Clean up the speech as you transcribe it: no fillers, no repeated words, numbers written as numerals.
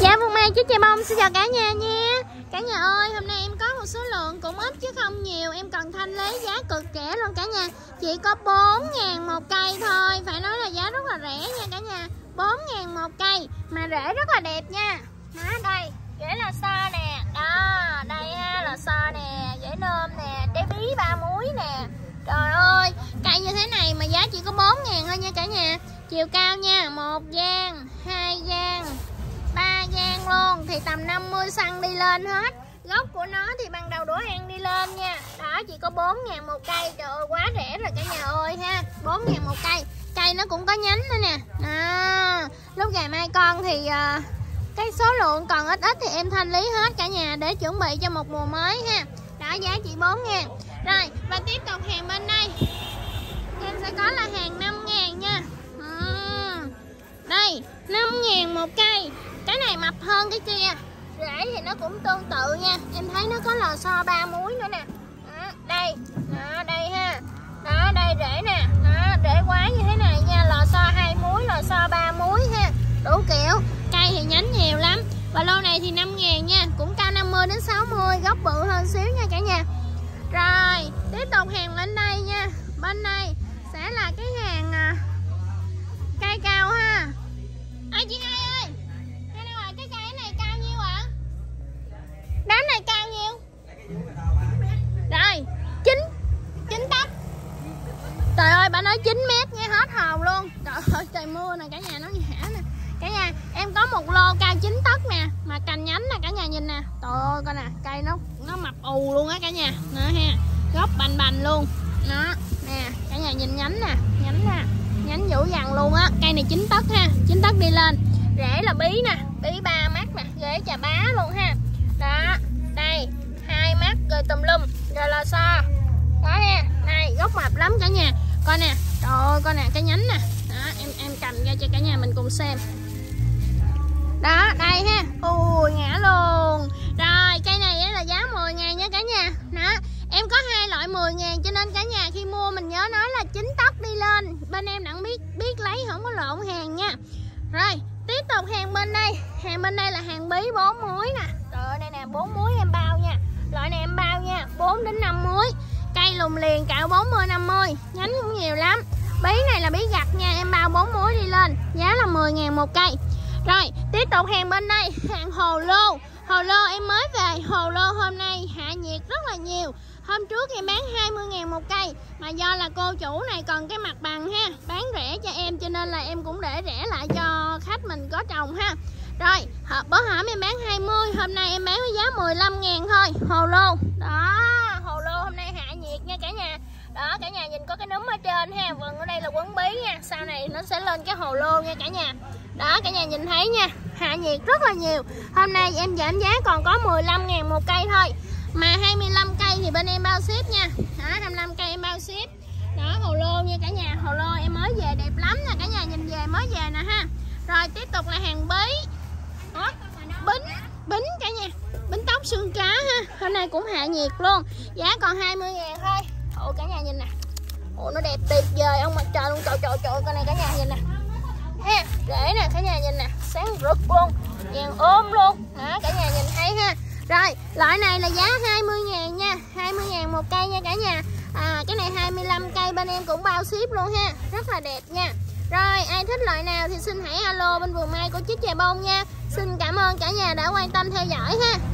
Dạ Vương Mai Chích Choè Bông xin chào cả nhà nha. Cả nhà ơi, hôm nay em có một số lượng cũng ít chứ không nhiều. Em cần thanh lấy giá cực rẻ luôn cả nhà. Chỉ có 4.000 một cây thôi. Phải nói là giá rất là rẻ nha cả nhà. 4.000 một cây mà rễ rất là đẹp nha. Đó, đây, rễ là sơ nè. Đó, đây ha, là sơ nè, rễ nôm nè, trái bí ba muối nè. Trời ơi, cây như thế này mà giá chỉ có 4.000 thôi nha cả nhà. Chiều cao nha, 1 gang, 2 gang, 3 gang luôn, thì tầm 50 cm đi lên hết. Gốc của nó thì bằng đầu đũa ăn đi lên nha. Đó, chỉ có 4.000 một cây. Trời ơi, quá rẻ rồi cả nhà ơi ha. 4.000 một cây. Cây nó cũng có nhánh nữa nè. À, lúc ngày mai con thì cái số lượng còn ít thì em thanh lý hết cả nhà, để chuẩn bị cho một mùa mới ha. Đó, giá chỉ 4.000. Rồi, và tiếp tục hàng bên đây em sẽ có là hàng 5.000 nha. Đây, 5.000 một cây. Cái này mập hơn cái kia. Rễ thì nó cũng tương tự nha. Em thấy nó có lò xo 3 muối nữa nè. Đó, đây, đó, đây ha. Đó, đây rễ nè. Đó, rễ quá như thế này nha. Lò xo 2 muối, lò xo 3 muối ha. Đủ kiểu. Cây thì nhánh nhiều lắm. Và lô này thì 5.000 nha. Cũng cao 50 đến 60, gốc bự hơn xíu nha cả nhà. Rồi, tiếp tục hàng bên đây nha. Bên đây sẽ là cái hàng cây cao ha. À, chị Hai ơi, cái này cái cây này cao nhiêu ạ? Đám này cao nhiêu? Rồi, 9 tấc. Trời ơi, bà nói 9 mét nghe hết hồn luôn. Trời ơi, trời mưa nè, cả nhà nó ngã nè. Cả nhà, em có một lô cao 9 tấc nè, mà cành nhánh nè, cả nhà nhìn nè. Trời ơi, coi nè, cây nó mập ù luôn á cả nhà. Đó ha, gốc bành bành luôn. Đó, nè, cả nhà nhìn nhánh nè, nhánh nè. Nhánh dữ dằn luôn á. Cây này 9 tấc ha, 9 tấc đi lên. Rễ là bí nè, bí 3 mắt nè, rễ chà bá luôn ha. Đó, đây, 2 mắt rồi tùm lum, rồi là so. Đó ha, này gốc mập lắm cả nhà. Coi nè, trời ơi coi nè, cái nhánh nè. Đó, em cầm ra cho cả nhà mình cùng xem. Đó, đây ha. Ui, ngã luôn. Rồi, cây này là giá 10.000 nha cả nhà. Đó, em có 2 loại 10.000 cho nên cả nhà khi mua mình nhớ nói là 9 tấc đi lên. Bên em đặng biết lấy, không có lộn hàng nha. Rồi, tiếp tục hàng bên đây. Hàng bên đây là hàng bí 4 muối nè. Trời ơi, đây nè, 4 muối em bao nha. Loại này em bao nha, 4 đến 5 muối. Cây lùng liền cạo 40-50, nhánh cũng nhiều lắm. Bí này là bí gặt nha, em bao 4 muối đi lên. Giá là 10.000 một cây. Rồi, tiếp tục hàng bên đây, hàng hồ lô. Hồ lô em mới về, hồ lô hôm nay hạ nhiệt rất là nhiều. Hôm trước em bán 20.000 một cây, mà do là cô chủ này còn cái mặt bằng ha, bán rẻ cho em cho nên là em cũng để rẻ lại cho khách mình có trồng ha. Rồi, bữa hổm em bán 20, hôm nay em bán với giá 15.000 thôi, hồ lô. Đó, hồ lô hôm nay hạ nhiệt nha cả nhà. Đó, cả nhà nhìn có cái núm ở trên ha, vần ở đây là quấn bí nha, sau này nó sẽ lên cái hồ lô nha cả nhà. Đó, cả nhà nhìn thấy nha, hạ nhiệt rất là nhiều. Hôm nay em giảm giá còn có 15.000 một cây thôi. Mà 25 cây thì bên em bao ship nha. Đó, 25 cây em bao ship. Đó, hồ lô nha cả nhà. Hồ lô em mới về đẹp lắm nè. Cả nhà nhìn về mới về nè ha. Rồi tiếp tục là hàng bí. Đó, bính cả nhà. Bính tóc xương cá ha. Hôm nay cũng hạ nhiệt luôn. Giá còn 20.000 thôi. Ủa cả nhà nhìn nè. Ủa nó đẹp tuyệt vời ông mặt trời luôn. Trời trời trời, con này cả nhà nhìn nè. Ha, rễ nè, cả nhà nhìn nè. Sáng rực luôn, vàng ôm luôn. Đó, cả nhà nhìn thấy ha. Rồi, loại này là giá 20.000 nha, 20.000 một cây nha cả nhà. Cái này 25 cây bên em cũng bao ship luôn ha, rất là đẹp nha. Rồi, ai thích loại nào thì xin hãy alo bên vườn mai của Chích Choè Bông nha. Xin cảm ơn cả nhà đã quan tâm theo dõi ha.